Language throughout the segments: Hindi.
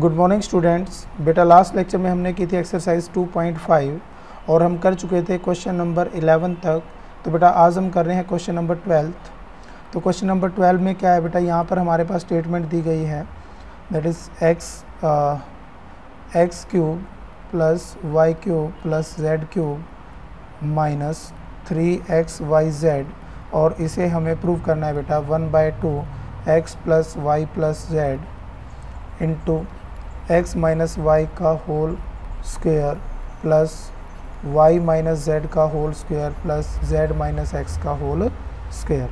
Good morning students. बेटा लास्ट लेक्चर में हमने की थी एक्सरसाइज 2.5 और हम कर चुके थे क्वेश्चन नंबर 11 तक। तो बेटा आज हम कर रहे हैं क्वेश्चन नंबर 12। तो क्वेश्चन नंबर 12 में क्या है बेटा, यहाँ पर हमारे पास स्टेटमेंट दी गई है that is x cube plus y cube plus z cube minus 3xyz और इसे हमें प्रूव करना है बेटा 1/2x plus y plus z into x minus y का whole square plus y minus z का whole square plus z minus x का होल स्क्वायर।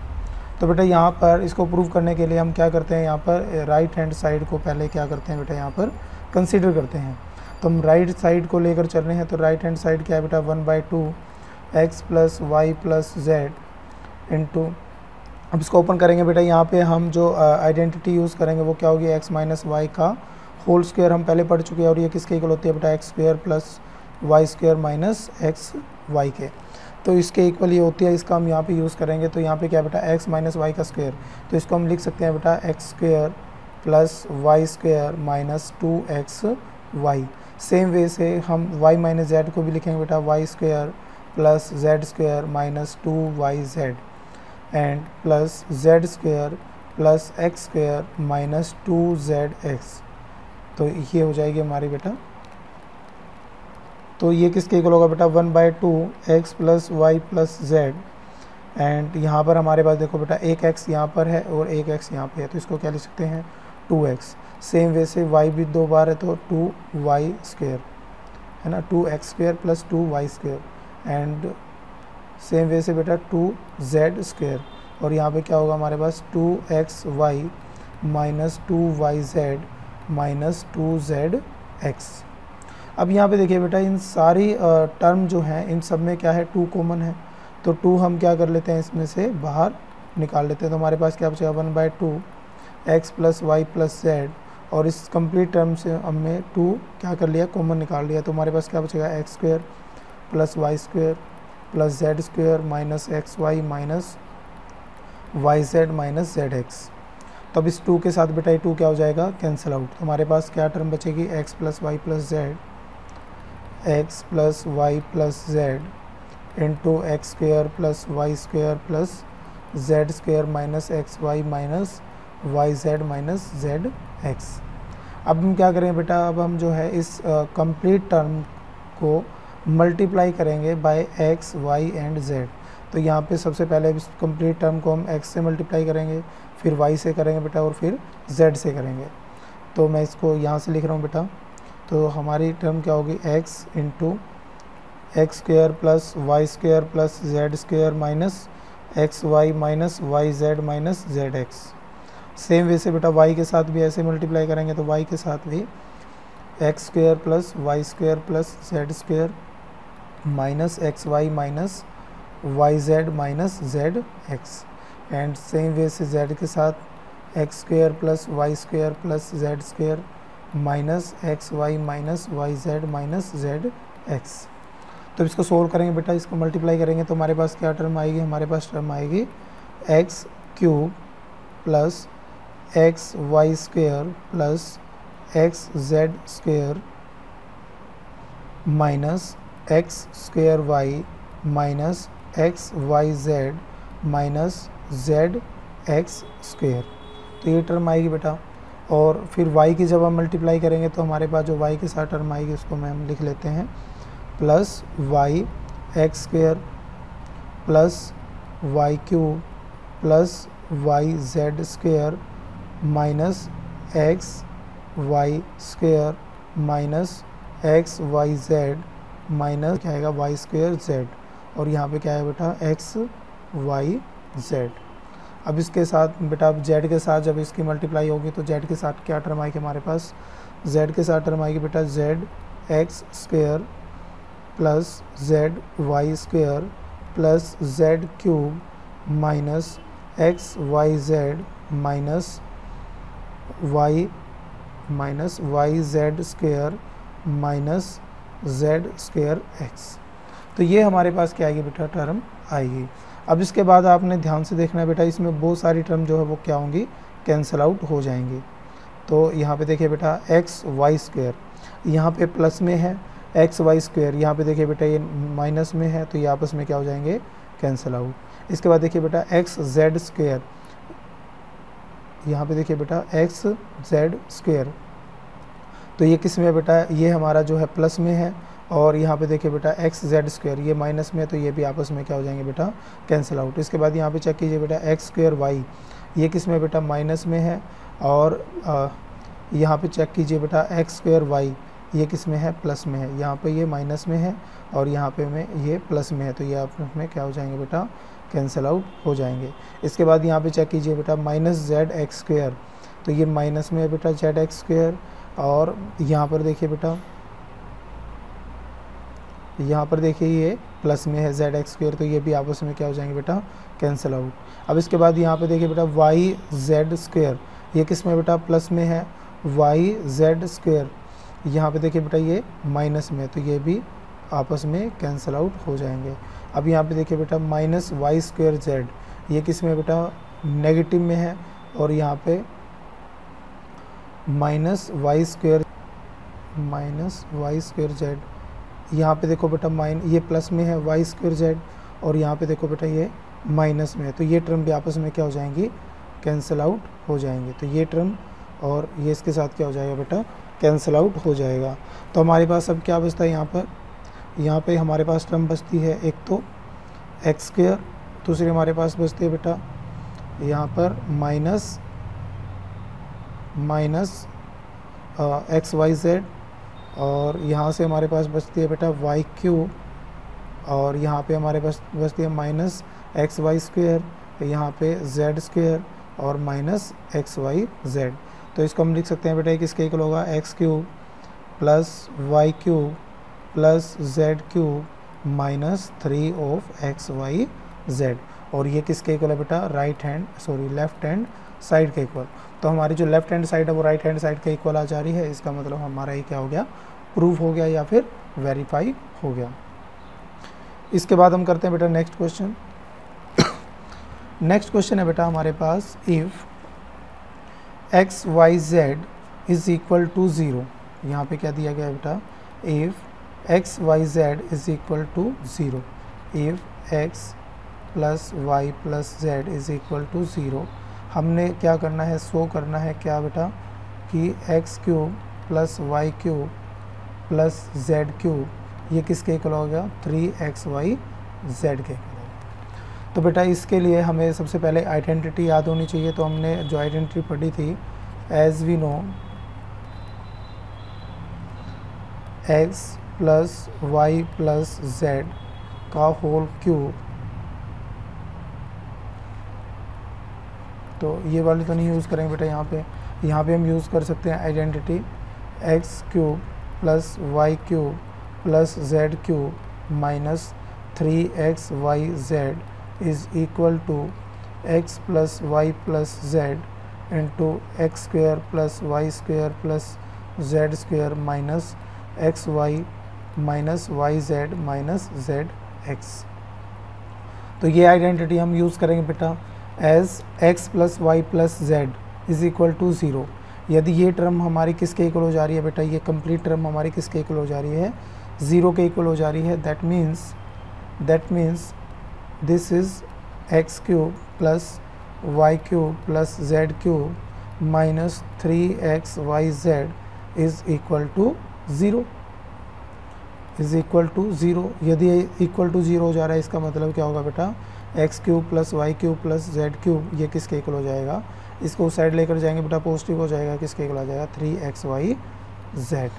तो बेटा यहाँ पर इसको प्रूव करने के लिए हम क्या करते हैं, यहाँ पर राइट हैंड साइड को पहले क्या करते हैं बेटा, यहाँ पर कंसीडर करते हैं। तो हम राइट साइड को लेकर चल रहे हैं। तो राइट हैंड साइड क्या है बेटा, 1/2x plus y plus z into, अब इसको ओपन करेंगे बेटा, यहाँ पे हम जो आइडेंटिटी यूज़ करेंगे वो क्या होगी, x माइनस वाई का होल स्क्वायर। हम पहले पढ़ चुके हैं और ये किसके इक्वल होती है बेटा, x square plus y square minus x y के। तो इसके इक्वल ये होती है, इसका हम यहाँ पे यूज़ करेंगे। तो यहाँ पे क्या बेटा, x माइनस वाई का स्क्वायर। तो इसको हम लिख सकते हैं बेटा x square plus y square minus 2xy। Same way से हम y माइनस जेड को भी लिखेंगे बेटा, y square plus z square minus 2yz and plus z square plus x square minus 2zx। तो ये हो जाएगी हमारी बेटा, तो ये किसके इक्वल होगा बेटा, 1/2x plus y plus z and यहाँ पर हमारे पास देखो बेटा 1x यहाँ पर है और 1x यहाँ पे है, तो इसको क्या लिख सकते हैं 2x। सेम वे से y भी दो बार है तो 2y स्क्वायर है ना, 2x square plus 2y square and same way से बेटा 2z स्क्वायर और यहाँ पे क्या होगा हमारे पास 2xy minus 2yz minus 2zx। अब यहाँ पे देखिए बेटा इन सारी टर्म जो हैं इन सब में क्या है 2 कॉमन है, तो 2 हम क्या कर लेते हैं इसमें से बाहर निकाल लेते हैं। तो हमारे पास क्या बचेगा 1/2x plus y plus z और इस कंप्लीट टर्म से हमने 2 क्या कर लिया, कॉमन निकाल लिया। तो हमारे पास क्या बचेगा, x square plus y square plus z square minus x y minus y z minus z x. तो अब इस 2 के साथ बेटा ये 2 क्या हो जाएगा, कैंसिल आउट। तो हमारे पास क्या टर्म बचेगी, x plus y plus z into x square plus z square minus x y minus y z minus z x. अब हम क्या करेंगे बेटा, अब हम जो है इस कंप्लीट टर्म को मल्टीप्लाई करेंगे by x, y and z। तो यहाँ पे सबसे पहले इस कंप्लीट टर्म को हम x से मल्टीप्लाई करेंगे, फिर y से करेंगे बेटा और फिर z से करेंगे। तो मैं इसको यहाँ से लिख रहा हूँ बेटा, तो हमारी टर्म क्या होगी, x into x square plus y square plus z square minus x y minus y z minus z x. Same way से बेटा y के साथ भी ऐसे मल्टीप्लाई करेंगे, तो y के साथ भी x square plus y square plus z square minus x y minus y z minus z x and same way से z के साथ x square plus y square plus z square minus x y minus y z minus z x. तो इसको सोल्व करेंगे बेटा, इसको मल्टीप्लाई करेंगे तो हमारे पास क्या टर्म आएगी, हमारे पास टर्म आएगी x cube plus x y square plus x z square minus x square y minus x y z minus z x square. तो ये टर्म आएगी बेटा और फिर y की जब हम मल्टीप्लाई करेंगे तो हमारे पास जो y के साथ टर्म आएगी उसको मैं हम लिख लेते हैं plus y x square plus y cube plus y z square minus x y square minus x y z minus क्या आएगा वाई स्क्वायर जेड और यहाँ पे क्या है बेटा एक्स वाई जेड। अब इसके साथ बेटा अब जेड के साथ जब इसकी मल्टीप्लाई होगी तो जेड के साथ क्या टर्म आएगी हमारे पास, जेड के साथ टर्म आएगी बेटा z x square plus z y square plus z cube minus x y z minus y z square minus z square x. तो ये हमारे पास क्या आएगी बेटा, टर्म आएगी। अब इसके बाद आपने ध्यान से देखना है बेटा, इसमें बहुत सारी टर्म जो है वो क्या होंगी, कैंसिल आउट हो जाएंगी। तो यहाँ पे देखिए बेटा एक्स वाई स्क्वायर, यहाँ पे प्लस में है एक्स वाई स्क्वायर, यहाँ पे देखिए बेटा ये माइनस में है तो ये आपस में क्या हो जाएंगे कैंसिल आउट। इसके बाद देखिए बेटा एक्स जेड स्क्वायर, यहाँ पे देखिए बेटा एक्स जेड स्क्वायर, तो ये किस में बेटा ये हमारा जो है प्लस में है, और यहाँ पे देखिए बेटा एक्स जेड स्क्वायर ये माइनस में है तो ये भी आपस में क्या हो जाएंगे बेटा कैंसिल आउट। इसके बाद यहाँ पे चेक कीजिए बेटा एक्स स्क्वायर वाई, ये किस में बेटा माइनस में है, और यहाँ पे चेक कीजिए बेटा एक्स स्क्वायर वाई ये किस में है प्लस में है, यहाँ पे ये माइनस में है और यहाँ पे में ये प्लस में है तो ये आपस में क्या हो जाएंगे बेटा कैंसिल आउट हो जाएंगे। इसके बाद यहाँ पे चेक कीजिए बेटा माइनस जेड एक्स स्क्वायर, तो ये माइनस में है बेटा जेड एक्स स्क्वायर, और यहाँ पर देखिए बेटा यहाँ पर देखिए ये प्लस में है जेड एक्स स्क्वायर, तो ये भी आपस में क्या हो जाएंगे बेटा कैंसिल आउट। अब इसके बाद यहाँ पे देखिए बेटा वाई जेड स्क्वायर, ये किस में बेटा प्लस में है वाई जेड स्क्वायर, यहाँ पे देखिए बेटा ये माइनस में, तो ये भी आपस में कैंसिल आउट हो जाएंगे। अब यहाँ पे देखिए बेटा माइनस वाई स्क्वायर जेड, ये किस में बेटा नेगेटिव में है, और यहाँ पे माइनस वाई स्क्वायर जेड, यहाँ पे देखो बेटा ये प्लस में है वाई स्क्वायर जेड, और यहाँ पे देखो बेटा ये माइनस में है, तो ये टर्म भी आपस में क्या हो जाएंगी कैंसिल आउट हो जाएंगे। तो ये टर्म और ये इसके साथ क्या हो जाएगा बेटा कैंसिल आउट हो जाएगा। तो हमारे पास अब क्या बचता है, यहाँ पे हमारे पास टर्म बचती है एक तो एक्स स्क्वायर, दूसरी हमारे पास बचती है बेटा यहाँ पर माइनस एक्स वाई जेड, और यहाँ से हमारे पास बचती है बेटा वाई क्यूब, और यहाँ पे हमारे पास बचती है माइनस एक्स वाई स्क्वेयर, यहाँ पे जेड स्क्वेयर और माइनस एक्स वाई जेड। तो इसको हम लिख सकते हैं बेटा किसके इक्वल होगा, x cube plus y cube plus z cube minus 3 of x y z, और ये किसके इक्वल है बेटा लेफ्ट हैंड साइड के इक्वल। तो हमारी जो लेफ्ट हैंड साइड है वो राइट हैंड साइड के इक्वल आ जा रही है, इसका मतलब हमारा ये क्या हो गया प्रूफ हो गया या फिर वेरीफाई हो गया। इसके बाद हम करते हैं बेटा नेक्स्ट क्वेश्चन। नेक्स्ट क्वेश्चन है बेटा हमारे पास if x y z is equal to 0, यहाँ पे क्या दिया गया है बेटा if x y z is equal to 0, if x plus y plus z is equal to 0, हमने क्या करना है शो करना है क्या बेटा कि x cube plus y cube plus z cube ये किसके इक्वल हो गया 3xyz के। तो बेटा इसके लिए हमें सबसे पहले आइडेंटिटी याद होनी चाहिए, तो हमने जो आइडेंटिटी पढ़ी थी as we know x plus y plus z का होल क्यूब, तो ये वाली तो नहीं यूज़ करेंगे बेटा, यहाँ पे हम यूज़ कर सकते हैं identity x cube plus y cube plus z cube minus 3xyz is equal to x plus y plus z into x square plus y square plus z square minus x y minus y z minus z x. तो ये आइडेंटिटी हम यूज़ करेंगे बेटा as x plus y plus z is equal to 0, यदि ये टर्म हमारी किसके इक्वल हो जा रही है बेटा ये कंप्लीट टर्म हमारी किसके इक्वल हो जा रही है 0 के इक्वल हो जा रही है। That means this is x cube plus y cube plus z cube minus 3xyz is equal to 0 यदि इक्वल टू 0 हो जा रहा है इसका मतलब क्या होगा बेटा x cube plus y cube plus z cube ये किसके इक्वल हो जाएगा, इसको उस साइड लेकर जाएंगे बेटा पॉजिटिव हो जाएगा, किसके इक्वल आ जाएगा 3xyz।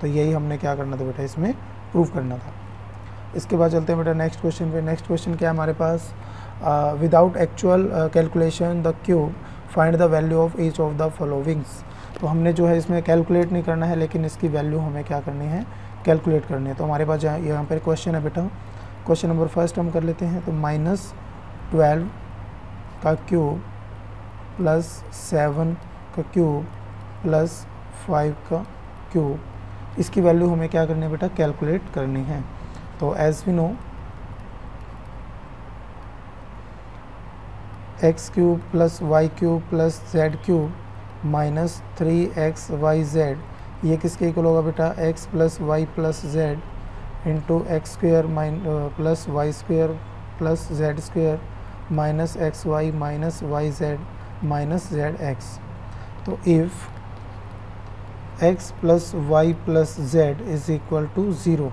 तो यही हमने क्या करना था बेटा इसमें प्रूफ करना था। इसके बाद चलते हैं बेटा नेक्स्ट क्वेश्चन पे। नेक्स्ट क्वेश्चन क्या हमारे पास without actual calculation the cube find the value of each of the followings, तो हमने जो है इसमें कैलकुलेट नहीं करना है लेकिन इसकी वैल्यू हमें क्या करनी है कैलकुलेट करनी है। तो हमारे पास यहाँ पर क्वेश्चन है बेटा, क्वेश्चन नंबर फर्स्ट हम कर लेते हैं। तो -12 का क्यूब प्लस 7 का क्यूब प्लस 5 का क्यूब, इसकी वैल्यू हमें क्या करनी है बेटा कैलकुलेट करनी है। तो as we know x cube plus y cube plus z cube minus 3xyz, ये किसके इक्वल होगा बेटा, x plus y plus z into x square plus y square plus z square minus x y minus y z minus z x. तो if x plus y plus z is equal to zero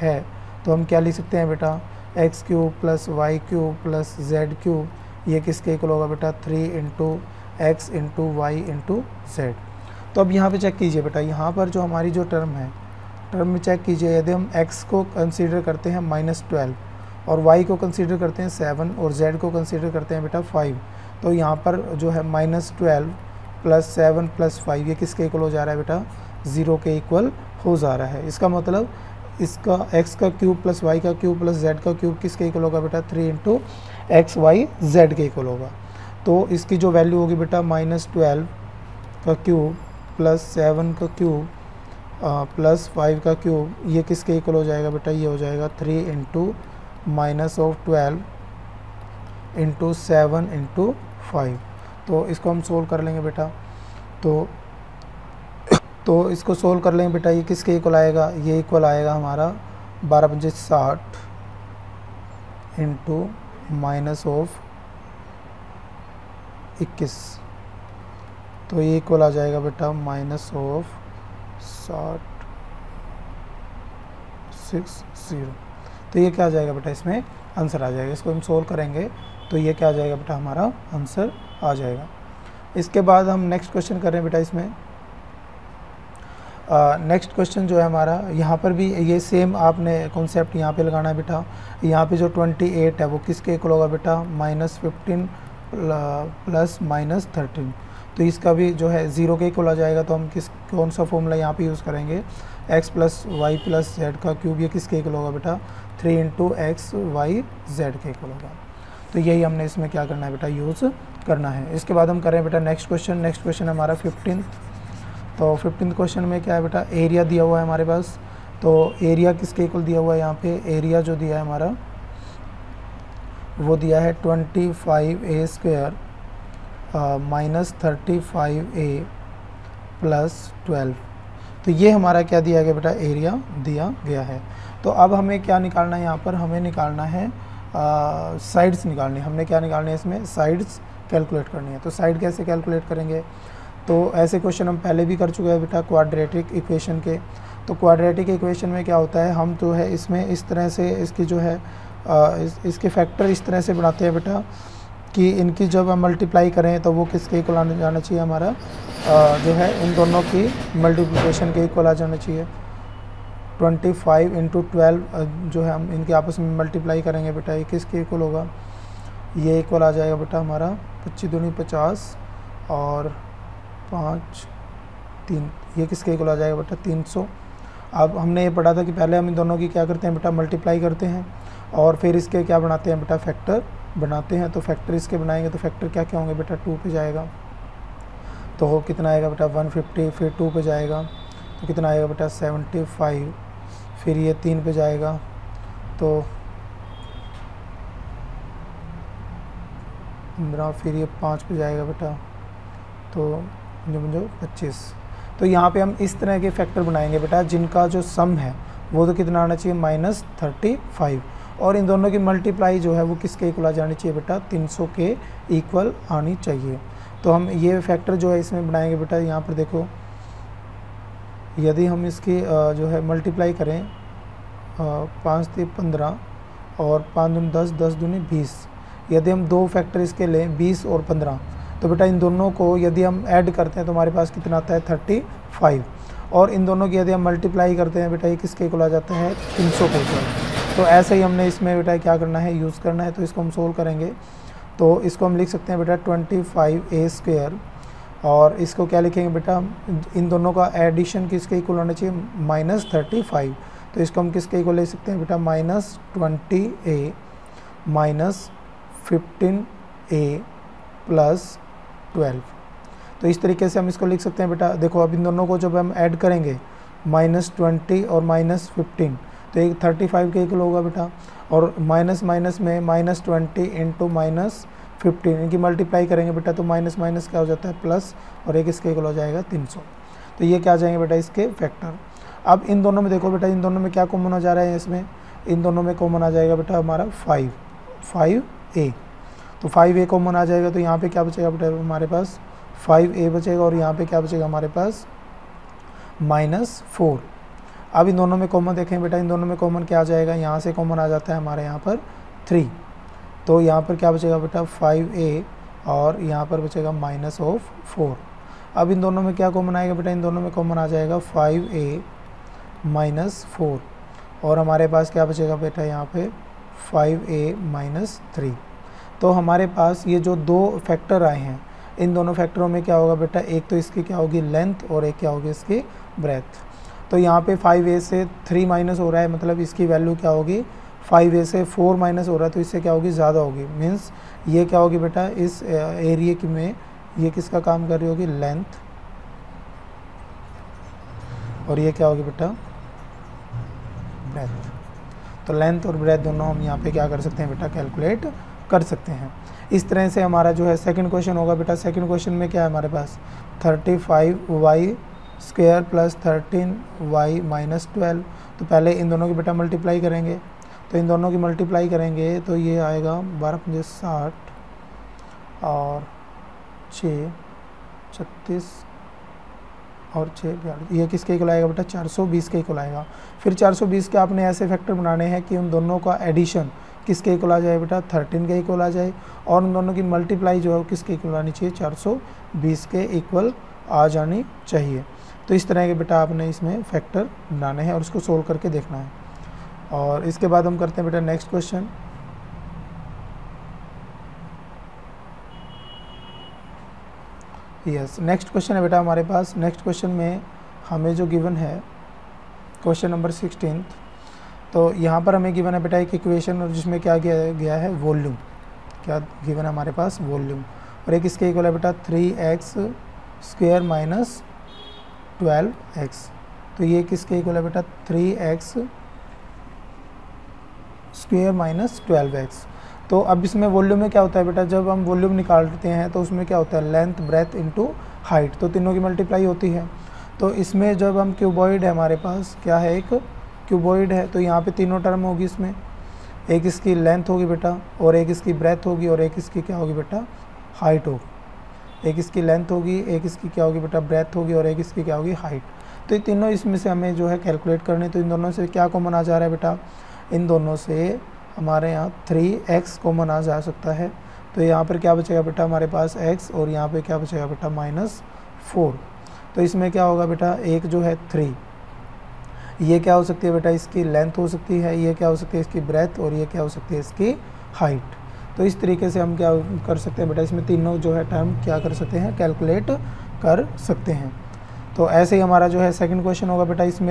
है तो हम क्या लिख सकते हैं बेटा, x cube plus y cube plus z cube, ये किसके इक्वल होगा बेटा, 3 into x into y into z. तो अब यहाँ पे चेक कीजिए बेटा, यहाँ पर जो हमारी जो टर्म है, टर्म में चेक कीजिए, यदि हम x को कंसीडर करते हैं -12 और y को कंसीडर करते हैं 7 और z को कंसीडर करते हैं बेटा 5, तो यहाँ पर जो है -12 प्लस 7 प्लस 5 ये किसके इक्वल हो जा रहा है बेटा, ज़ीरो के इक्वल हो जा रहा है। इसका मतलब इसका x का क्यूब प्लस y का क्यूब प्लस z का क्यूब किसके इक्वल होगा बेटा, 3 इंटू एक्स वाई जेड के इक्वल होगा। तो इसकी जो वैल्यू होगी बेटा, -12 का क्यूब प्लस 7 का क्यूब प्लस 5 का क्यूब, ये किसके इक्वल हो जाएगा बेटा, ये हो जाएगा 3 into minus of 12 into 7 into 5। तो इसको हम सोल्व कर लेंगे बेटा, तो इसको सोल्व कर लेंगे बेटा, ये किसके इक्वल आएगा, ये इक्वल आएगा हमारा 12×5=60 इंटू माइनस ऑफ 21। तो ये इक्वल आ जाएगा बेटा माइनस ऑफ 60। तो ये क्या आ जाएगा बेटा, इसमें आंसर आ जाएगा। इसको हम सोल्व करेंगे तो ये क्या आ जाएगा बेटा, हमारा आंसर आ जाएगा। इसके बाद हम नेक्स्ट क्वेश्चन कर रहे हैं बेटा, इसमें नेक्स्ट क्वेश्चन जो है हमारा, यहाँ पर भी ये सेम आपने कॉन्सेप्ट यहाँ पे लगाना है बेटा। यहाँ पे जो 28 है वो किसके इक्वल होगा बेटा, -15 प्लस -13। तो इसका भी जो है ज़ीरो के इक्वल आ जाएगा। तो हम कौन सा फॉर्मूला यहाँ पे यूज़ करेंगे, x plus y plus z का क्यूब, ये किसके इक्वल होगा बेटा, 3 इंटू एक्स वाई जेड के इक्वल होगा। तो यही हमने इसमें क्या करना है बेटा, यूज़ करना है। इसके बाद हम कर रहे हैं बेटा नेक्स्ट क्वेश्चन। नेक्स्ट क्वेश्चन हमारा 15th। तो 15th क्वेश्चन में क्या है बेटा, एरिया दिया हुआ है हमारे पास। तो एरिया किसके इक्वल दिया हुआ है, यहाँ पे एरिया जो दिया है हमारा वो दिया है 25a² -35a प्लस 12। तो ये हमारा क्या दिया गया बेटा, एरिया दिया गया है। तो अब हमें क्या निकालना है, यहाँ पर हमें निकालना है साइड्स निकालनी है। हमने क्या निकालनी है, इसमें साइड्स कैलकुलेट करनी है। तो साइड कैसे कैलकुलेट करेंगे, तो ऐसे क्वेश्चन हम पहले भी कर चुके हैं बेटा क्वाड्रेटिक इक्वेशन के। तो क्वाड्रेटिक इक्वेशन में क्या होता है, हम जो है इसमें इस तरह से इसकी जो है इसके फैक्टर इस तरह से बनाते हैं बेटा कि इनकी जब हम मल्टीप्लाई करें तो वो किसके इक्वल आ जाना चाहिए, हमारा जो है इन दोनों की मल्टीप्लिकेशन के इक्वल आ जाना चाहिए। 25 इंटू 12 जो है हम इनके आपस में मल्टीप्लाई करेंगे बेटा, ये किसके इक्वल होगा, ये इक्वल आ जाएगा बेटा हमारा 25×2=50 और 5×3, ये किसके इक्वल आ जाएगा बेटा 300। अब हमने ये पढ़ा था कि पहले हम इन दोनों की क्या करते हैं बेटा, मल्टीप्लाई करते हैं और फिर इसके क्या बनाते हैं बेटा, फैक्टर बनाते हैं। तो फैक्टर इसके बनाएंगे तो फैक्टर क्या क्या होंगे बेटा, 2 पे जाएगा तो कितना आएगा बेटा 150, फिर 2 पे जाएगा तो कितना आएगा बेटा 75, फिर ये 3 पे जाएगा तो 15, फिर ये 5 पे जाएगा बेटा तो 25। तो यहाँ पे हम इस तरह के फैक्टर बनाएंगे बेटा जिनका जो सम है वो तो कितना आना चाहिए, -35, और इन दोनों की मल्टीप्लाई जो है वो किसके इक्वल आ जानी चाहिए बेटा, 300 के इक्वल आनी चाहिए। तो हम ये फैक्टर जो है इसमें बनाएंगे बेटा। यहाँ पर देखो, यदि हम इसकी जो है मल्टीप्लाई करें 5×3=15 और 5×10, 10×20, यदि हम दो फैक्टर इसके लें 20 और 15, तो बेटा इन दोनों को यदि हम ऐड करते हैं तो हमारे पास कितना आता है 35, और इन दोनों की यदि हम मल्टीप्लाई करते हैं बेटा ये किसके इक्वल आ जाता है, 300 के इक्वल। तो ऐसे ही हमने इसमें बेटा क्या करना है, यूज़ करना है। तो इसको हम सोल्व करेंगे तो इसको हम लिख सकते हैं बेटा 25a² और इसको क्या लिखेंगे बेटा, इन दोनों का एडिशन किसके इक्वल होना चाहिए, -35। तो इसको हम किसके इक्वल ले सकते हैं बेटा, -20a -15a प्लस 12। तो इस तरीके से हम इसको लिख सकते हैं बेटा। देखो अब इन दोनों को जब हम ऐड करेंगे -20 और -15 तो एक 35 के इक्वल होगा बेटा, और माइनस माइनस में -20 इंटू 15 इनकी मल्टीप्लाई करेंगे बेटा तो माइनस माइनस क्या हो जाता है प्लस और एक इसके इक्वल हो जाएगा 300। तो ये क्या आ जाएंगे बेटा इसके फैक्टर। अब इन दोनों में देखो बेटा इन दोनों में क्या कॉमन आ जा रहा है, इसमें इन दोनों में कॉमन आ जाएगा बेटा हमारा 5 5a। तो 5a कॉमन आ जाएगा तो यहाँ पे क्या बचेगा बेटा हमारे पास 5a बचेगा और यहाँ पे क्या बचेगा हमारे पास -4। अब इन दोनों में कॉमन देखें बेटा इन दोनों में कॉमन क्या आ जाएगा, यहाँ से कॉमन आ जाता है हमारे यहाँ पर 3। तो यहाँ पर क्या बचेगा बेटा 5a और यहाँ पर बचेगा -4। अब इन दोनों में क्या कॉमन आएगा बेटा इन दोनों में कॉमन आ जाएगा 5a -4 और हमारे पास क्या बचेगा बेटा यहाँ पे 5a -3। तो हमारे पास ये जो दो फैक्टर आए हैं इन दोनों फैक्टरों में क्या होगा बेटा, एक तो इसकी क्या होगी लेंथ और एक क्या होगी इसकी ब्रेथ। तो यहाँ पे 5a से 3 माइनस हो रहा है मतलब इसकी वैल्यू क्या होगी, 5a से 4 माइनस हो रहा है तो इससे क्या होगी ज़्यादा होगी, मीन्स ये क्या होगी बेटा इस एरिया की में ये किसका काम कर रही होगी लेंथ और ये क्या होगी बेटा ब्रेथ। तो लेंथ और ब्रेथ दोनों हम यहाँ पे क्या कर सकते हैं बेटा कैलकुलेट कर सकते हैं। इस तरह से हमारा जो है सेकंड क्वेश्चन होगा बेटा। सेकंड क्वेश्चन में क्या है हमारे पास 35y² प्लस 13y -12। तो पहले इन दोनों की बेटा मल्टीप्लाई करेंगे तो इन दोनों की मल्टीप्लाई करेंगे तो ये आएगा 12×5 = 60 और 6 36 और 6 42। ये किसके इक्वल आएगा बेटा 420 के इक्वल आएगा। फिर 420 के आपने ऐसे फैक्टर बनाने हैं कि उन दोनों का एडिशन किसके इक्वल आ जाए बेटा 13 के इक्वल आ जाए और उन दोनों की मल्टीप्लाई जो है वो किसके इक्वल आनी चाहिए 420 के इक्वल आ जानी चाहिए। तो इस तरह के बेटा आपने इसमें फैक्टर बनाने हैं और उसको सोल्व करके देखना है। और इसके बाद हम करते हैं बेटा next question. Yes next question है बेटा हमारे पास। नेक्स्ट क्वेश्चन में हमें जो गिवन है क्वेश्चन नंबर 16। तो यहाँ पर हमें गिवन है बेटा एक इक्वेशन और जिसमें क्या गया है वॉल्यूम, क्या गिवन है हमारे पास वॉल्यूम और एक इसके इक्वल है बेटा 3x² - 12x। तो ये किसके इक्वल है बेटा 3x² - 12x। तो अब इसमें वॉल्यूम में क्या होता है बेटा जब हम वॉल्यूम निकालते हैं तो उसमें क्या होता है लेंथ ब्रेथ इंटू हाइट, तो तीनों की मल्टीप्लाई होती है। तो इसमें जब हम क्यूबॉइड है हमारे पास क्या है एक क्यूबॉइड है तो यहाँ पे तीनों टर्म होगी, इसमें एक इसकी लेंथ होगी बेटा और एक इसकी ब्रेथ होगी और एक इसकी क्या होगी बेटा हाइट होगी। एक इसकी लेंथ होगी एक इसकी क्या होगी बेटा ब्रेथ होगी और एक इसकी क्या होगी हाइट। तो ये तीनों इसमें से हमें जो है कैलकुलेट करने। तो इन दोनों से क्या कॉमन आ जा रहा है बेटा, इन दोनों से हमारे यहाँ 3x कॉमन आ जा सकता है। तो यहाँ पर क्या बचेगा बेटा हमारे पास x और यहाँ पर क्या बचेगा बेटा -4। तो इसमें क्या होगा बेटा एक जो है 3 ये क्या हो सकती है बेटा इसकी लेंथ हो सकती है, ये क्या हो सकती है इसकी ब्रेथ और ये क्या हो सकती है इसकी हाइट। तो इस तरीके से हम क्या कर सकते हैं बेटा इसमें तीनों जो है टर्म क्या कर सकते हैं कैलकुलेट कर सकते हैं। तो ऐसे ही हमारा जो है सेकंड क्वेश्चन होगा बेटा। इसमें